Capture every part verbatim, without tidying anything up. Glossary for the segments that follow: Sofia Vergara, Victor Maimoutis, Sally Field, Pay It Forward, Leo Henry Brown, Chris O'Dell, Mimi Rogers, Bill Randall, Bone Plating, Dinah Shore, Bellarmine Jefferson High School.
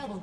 Double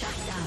Shut down.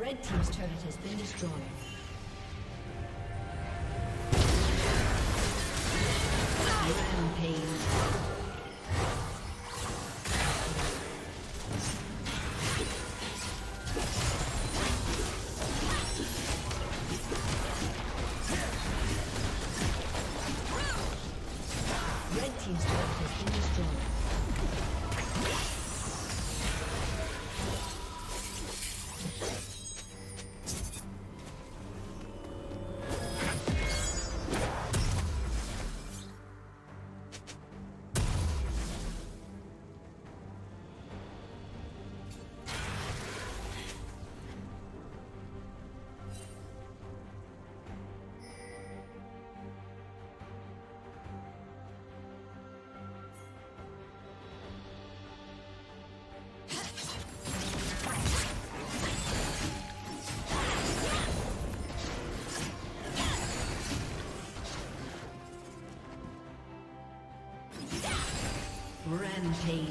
Red team's turret has been destroyed. Rampage. Rampage.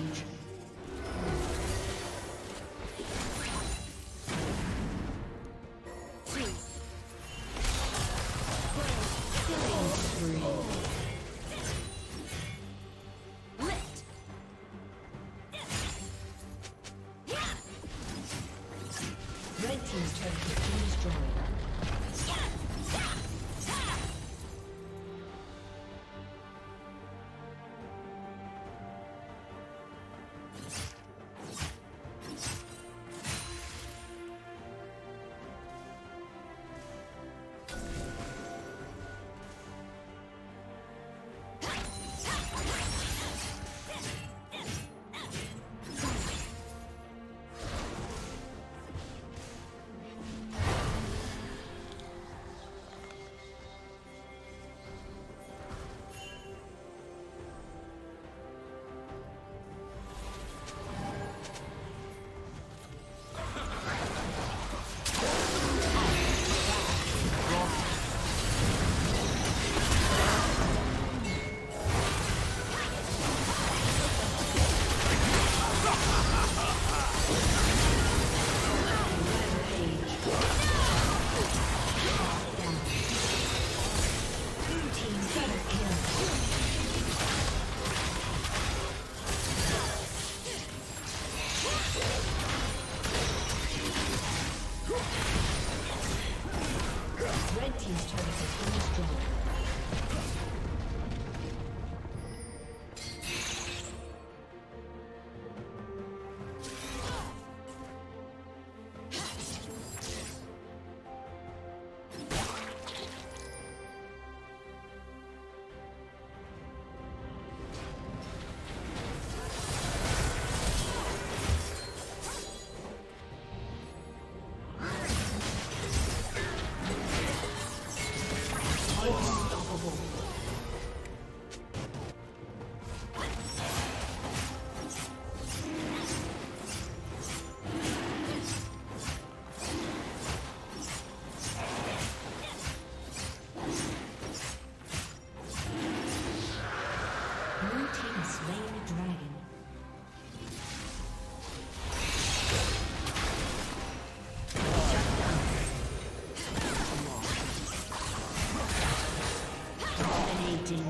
plating.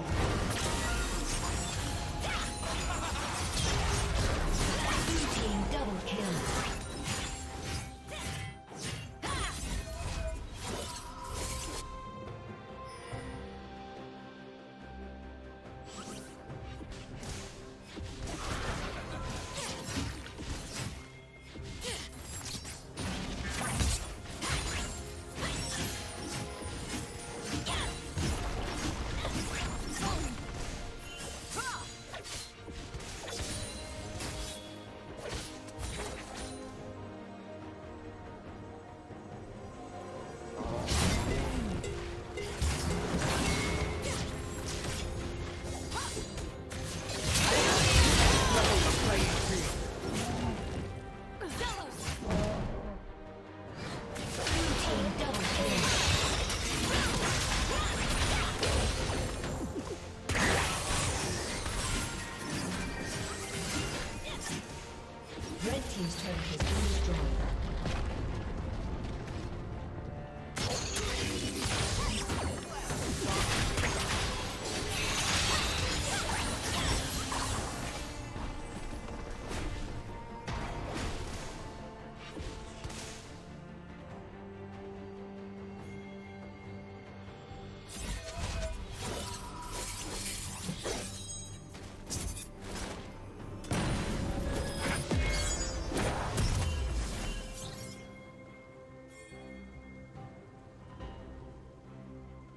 Blue team double kill.